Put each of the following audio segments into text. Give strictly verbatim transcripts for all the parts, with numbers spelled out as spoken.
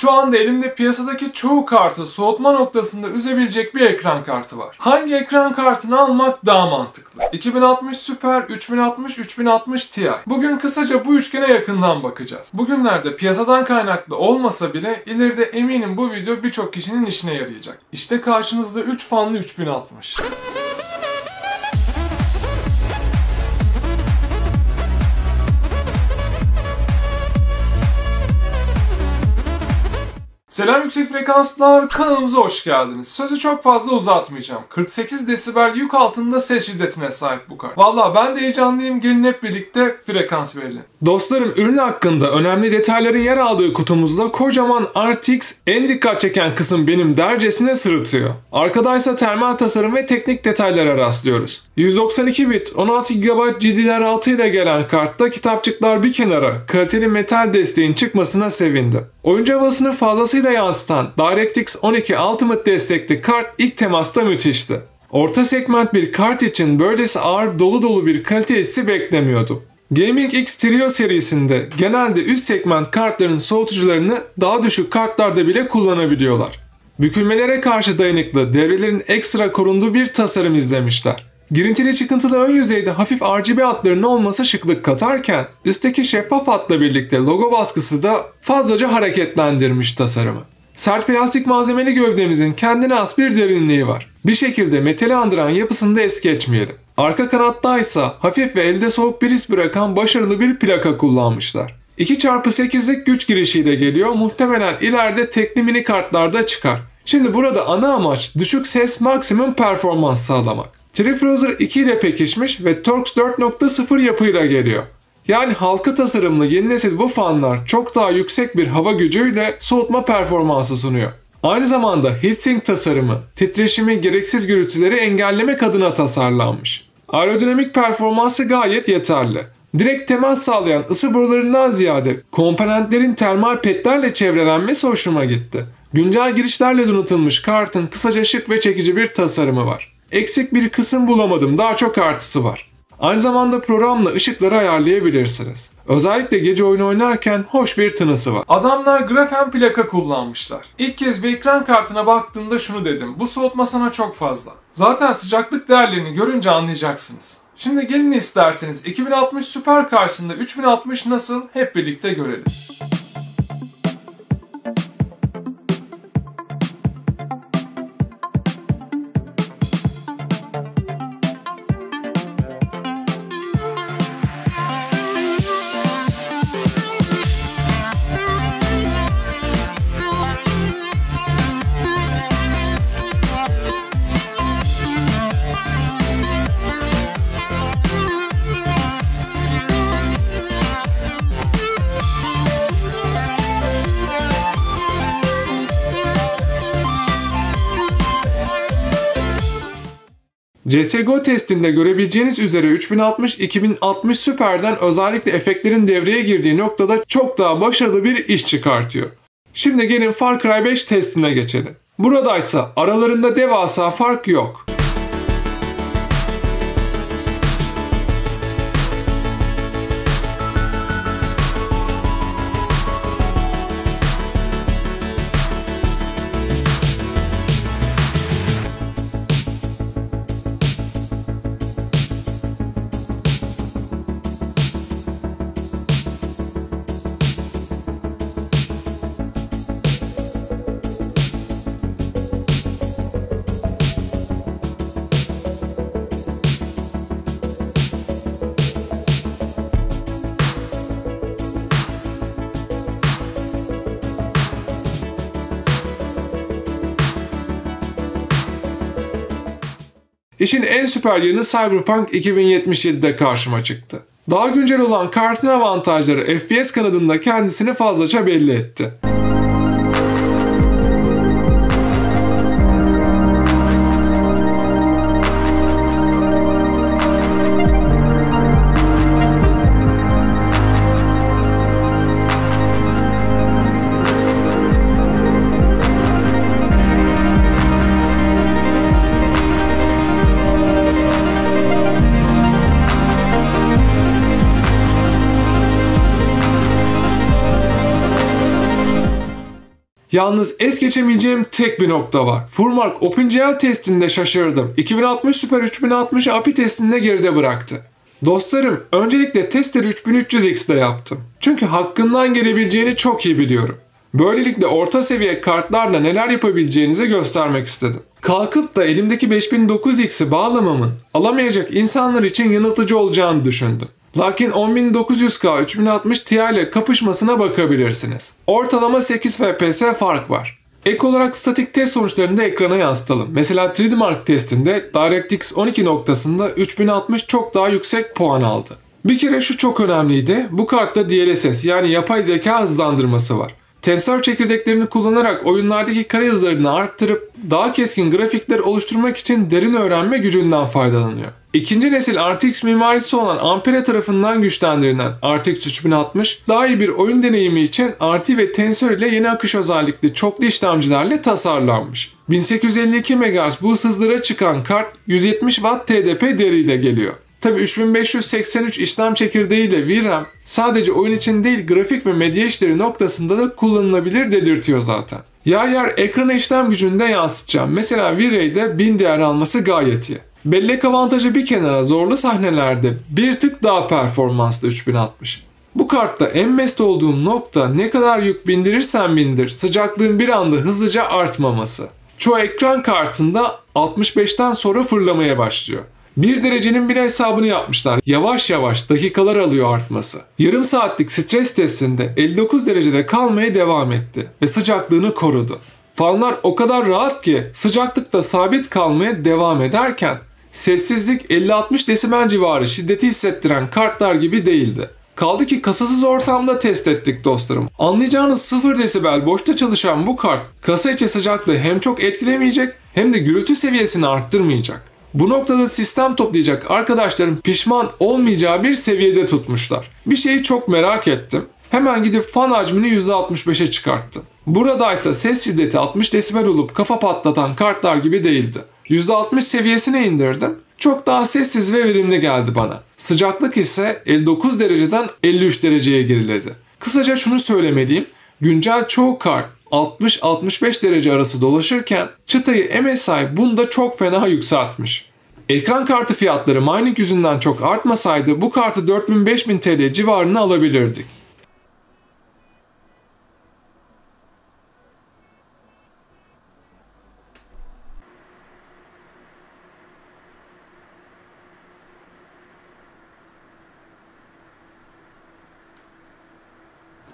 Şu anda elimde piyasadaki çoğu kartı soğutma noktasında üzebilecek bir ekran kartı var. Hangi ekran kartını almak daha mantıklı? iki bin altmış Super, üç bin altmış, üç bin altmış Ti. Bugün kısaca bu üçgene yakından bakacağız. Bugünlerde piyasadan kaynaklı olmasa bile ileride eminim bu video birçok kişinin işine yarayacak. İşte karşınızda üç fanlı üç bin altmış. Selam yüksek frekanslar, kanalımıza hoş geldiniz. Sözü çok fazla uzatmayacağım. kırk sekiz desibel yük altında ses şiddetine sahip bu kart. Vallahi ben de heyecanlıyım, gelin hep birlikte frekans verelim. Dostlarım, ürün hakkında önemli detayların yer aldığı kutumuzda kocaman R T X en dikkat çeken kısım benim dercesine sırıtıyor. Arkadaysa termal tasarım ve teknik detaylara rastlıyoruz. yüz doksan iki bit on altı gigabayt G D D R altı ile gelen kartta kitapçıklar bir kenara, kaliteli metal desteğin çıkmasına sevindim. Oyuncu havasını fazlasıyla yansıtan DirectX on iki Ultimate destekli kart ilk temasta müthişti. Orta segment bir kart için böylesi ağır, dolu dolu bir kalite hissi beklemiyordum. Gaming X Trio serisinde genelde üst segment kartların soğutucularını daha düşük kartlarda bile kullanabiliyorlar. Bükülmelere karşı dayanıklı, devrelerin ekstra korunduğu bir tasarım izlemişler. Girintili çıkıntılı ön yüzeyde hafif R G B hatlarının olması şıklık katarken üstteki şeffaf hatla birlikte logo baskısı da fazlaca hareketlendirmiş tasarımı. Sert plastik malzemeli gövdemizin kendine has bir derinliği var. Bir şekilde metali andıran yapısını da es geçmeyelim. Arka kanattaysa hafif ve elde soğuk bir his bırakan başarılı bir plaka kullanmışlar. iki çarpı sekizlik güç girişiyle geliyor, muhtemelen ileride tekli mini kartlarda çıkar. Şimdi burada ana amaç düşük ses, maksimum performans sağlamak. Tri-Frozer iki ile pekişmiş ve Torx dört nokta sıfır yapıyla geliyor. Yani halka tasarımlı yeni nesil bu fanlar çok daha yüksek bir hava gücüyle soğutma performansı sunuyor. Aynı zamanda heatsink tasarımı, titreşimi, gereksiz gürültüleri engellemek adına tasarlanmış. Aerodinamik performansı gayet yeterli. Direkt temas sağlayan ısı borularından ziyade komponentlerin termal petlerle çevrelenmesi hoşuma gitti. Güncel girişlerle donatılmış kartın kısaca şık ve çekici bir tasarımı var. Eksik bir kısım bulamadım, daha çok artısı var. Aynı zamanda programla ışıkları ayarlayabilirsiniz. Özellikle gece oyunu oynarken hoş bir tınısı var. Adamlar grafen plaka kullanmışlar. İlk kez bir ekran kartına baktığımda şunu dedim: bu soğutma sana çok fazla. Zaten sıcaklık değerlerini görünce anlayacaksınız. Şimdi gelin isterseniz iki bin altmış Super karşısında üç bin altmış nasıl, hep birlikte görelim. C S G O testinde görebileceğiniz üzere üç bin altmış iki bin altmış Super'den özellikle efektlerin devreye girdiği noktada çok daha başarılı bir iş çıkartıyor. Şimdi gelin Far Cry beş testine geçelim. Buradaysa aralarında devasa fark yok. İşin en süper yanı Cyberpunk iki bin yetmiş yedi'de karşıma çıktı. Daha güncel olan kartın avantajları F P S kanadında kendisini fazlaca belli etti. Yalnız es geçemeyeceğim tek bir nokta var. Furmark OpenCL testinde şaşırdım. iki bin altmış Super üç bin altmış'ı A P I testinde geride bıraktı. Dostlarım, öncelikle testleri üç bin üç yüz X'de yaptım. Çünkü hakkından gelebileceğini çok iyi biliyorum. Böylelikle orta seviye kartlarla neler yapabileceğinizi göstermek istedim. Kalkıp da elimdeki beş bin dokuz yüz X'i bağlamamın alamayacak insanlar için yanıltıcı olacağını düşündüm. Lakin on bin dokuz yüz K üç bin altmış Ti ile kapışmasına bakabilirsiniz. Ortalama sekiz F P S fark var. Ek olarak statik test sonuçlarını da ekrana yansıtalım. Mesela üç D Mark testinde DirectX on iki noktasında üç bin altmış çok daha yüksek puan aldı. Bir kere şu çok önemliydi. Bu kartta D L S S yani yapay zeka hızlandırması var. Tensör çekirdeklerini kullanarak oyunlardaki kare hızlarını arttırıp daha keskin grafikler oluşturmak için derin öğrenme gücünden faydalanıyor. İkinci nesil R T X mimarisi olan Ampere tarafından güçlendirilen R T X üç bin altmış daha iyi bir oyun deneyimi için R T ve tensör ile yeni akış özellikli çoklu işlemcilerle tasarlanmış. bin sekiz yüz elli iki megahertz boost hızlara çıkan kart yüz yetmiş watt T D P değeriyle geliyor. Tabi üç bin beş yüz seksen üç işlem çekirdeği ile V RAM sadece oyun için değil grafik ve medya işleri noktasında da kullanılabilir dedirtiyor zaten. Yer yer ekrana işlem gücünü de yansıtacağım. Mesela V-Ray'de bin D R alması gayet iyi. Bellek avantajı bir kenara, zorlu sahnelerde bir tık daha performanslı üç bin altmış. Bu kartta en mest olduğum nokta ne kadar yük bindirirsen bindir sıcaklığın bir anda hızlıca artmaması. Çoğu ekran kartında altmış beşten sonra fırlamaya başlıyor. bir derecenin bile hesabını yapmışlar. Yavaş yavaş dakikalar alıyor artması. Yarım saatlik stres testinde elli dokuz derecede kalmaya devam etti ve sıcaklığını korudu. Fanlar o kadar rahat ki sıcaklıkta sabit kalmaya devam ederken sessizlik elli altmış desibel civarı şiddeti hissettiren kartlar gibi değildi. Kaldı ki kasasız ortamda test ettik dostlarım. Anlayacağınız sıfır desibel boşta çalışan bu kart kasa içi sıcaklığı hem çok etkilemeyecek hem de gürültü seviyesini arttırmayacak. Bu noktada sistem toplayacak arkadaşların pişman olmayacağı bir seviyede tutmuşlar. Bir şeyi çok merak ettim. Hemen gidip fan hacmini yüzde altmış beşe çıkarttım. Buradaysa ses şiddeti altmış desibel olup kafa patlatan kartlar gibi değildi. yüzde altmış seviyesine indirdim. Çok daha sessiz ve verimli geldi bana. Sıcaklık ise elli dokuz dereceden elli üç dereceye geriledi. Kısaca şunu söylemeliyim. Güncel çoğu kart altmış altmış beş derece arası dolaşırken çıtayı M S I bunda çok fena yükseltmiş. Ekran kartı fiyatları mining yüzünden çok artmasaydı bu kartı dört bin beş bin T L civarına alabilirdik.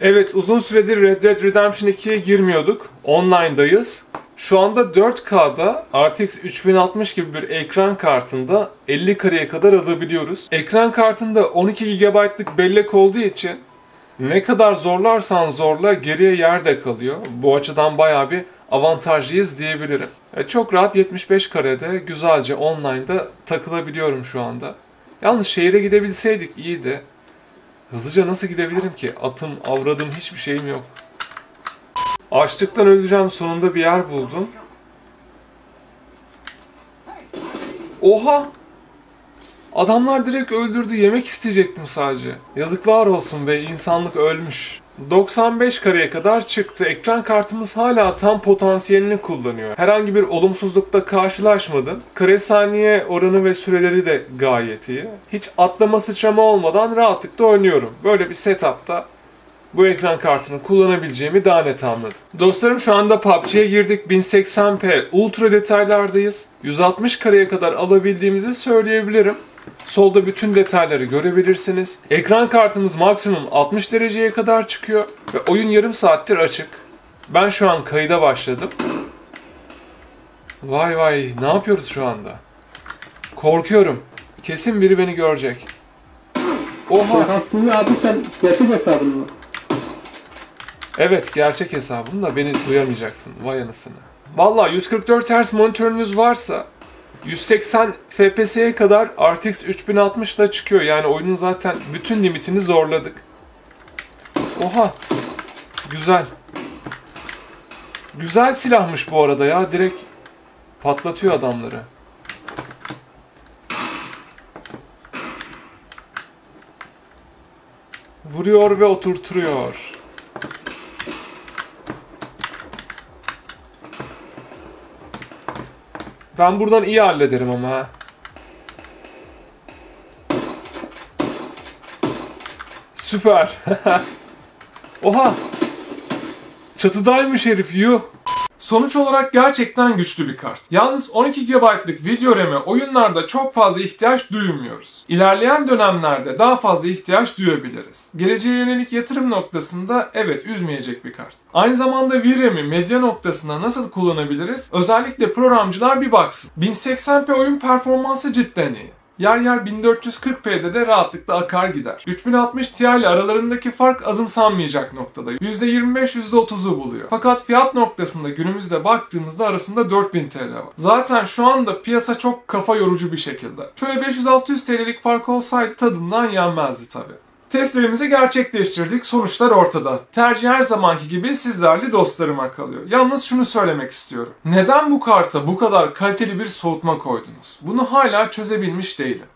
Evet, uzun süredir Red Dead Redemption iki'ye girmiyorduk. Online'dayız. Şu anda dört K'da R T X üç bin altmış gibi bir ekran kartında elli kareye kadar alabiliyoruz. Ekran kartında on iki gigabaytlık bellek olduğu için ne kadar zorlarsan zorla geriye yer de kalıyor. Bu açıdan bayağı bir avantajlıyız diyebilirim. Çok rahat yetmiş beş karede güzelce online'da takılabiliyorum şu anda. Yalnız şehire gidebilseydik iyiydi. Hızlıca nasıl gidebilirim ki? Atım, avradım, hiçbir şeyim yok. Açlıktan öleceğim. Sonunda bir yer buldum. Oha! Adamlar direkt öldürdü. Yemek isteyecektim sadece. Yazıklar olsun be. İnsanlık ölmüş. doksan beş kareye kadar çıktı. Ekran kartımız hala tam potansiyelini kullanıyor. Herhangi bir olumsuzlukla karşılaşmadım. Kare saniye oranı ve süreleri de gayet iyi. Hiç atlama sıçrama olmadan rahatlıkla oynuyorum. Böyle bir setupta bu ekran kartını kullanabileceğimi daha net anladım. Dostlarım şu anda P U B G'ye girdik. bin seksen P ultra detaylardayız. yüz altmış kareye kadar alabildiğimizi söyleyebilirim. Solda bütün detayları görebilirsiniz. Ekran kartımız maksimum altmış dereceye kadar çıkıyor ve oyun yarım saattir açık. Ben şu an kayıda başladım. Vay vay, ne yapıyoruz şu anda? Korkuyorum. Kesin biri beni görecek. Oha! Aslında abi sen gerçek hesabın mı? Evet, gerçek hesabım da beni duyamayacaksın. Vay anasını. Valla yüz kırk dört hertz monitörünüz varsa yüz seksen F P S'ye kadar R T X üç bin altmış ile çıkıyor. Yani oyunun zaten bütün limitini zorladık. Oha! Güzel. Güzel silahmış bu arada ya. Direkt patlatıyor adamları. Vuruyor ve oturtuyor. Ben buradan iyi hallederim ama ha. Süper. Oha. Çatıdaymış herif yuh. Sonuç olarak gerçekten güçlü bir kart. Yalnız on iki gigabaytlık video ram'e oyunlarda çok fazla ihtiyaç duymuyoruz. İlerleyen dönemlerde daha fazla ihtiyaç duyabiliriz. Geleceğe yönelik yatırım noktasında evet üzmeyecek bir kart. Aynı zamanda V RAM'i medya noktasında nasıl kullanabiliriz? Özellikle programcılar bir baksın. bin seksen p oyun performansı cidden iyi. Yer yer bin dört yüz kırk p'de de rahatlıkla akar gider. üç bin altmış ti ile aralarındaki fark azımsanmayacak noktada. yüzde yirmi beş yüzde otuz'u buluyor. Fakat fiyat noktasında günümüzde baktığımızda arasında dört bin te el var. Zaten şu anda piyasa çok kafa yorucu bir şekilde. Şöyle beş yüz altı yüz te el'lik fark olsaydı tadından yenmezdi tabi. Testlerimizi gerçekleştirdik. Sonuçlar ortada. Tercih her zamanki gibi sizlerle dostlarıma kalıyor. Yalnız şunu söylemek istiyorum. Neden bu karta bu kadar kaliteli bir soğutma koydunuz? Bunu hala çözebilmiş değilim.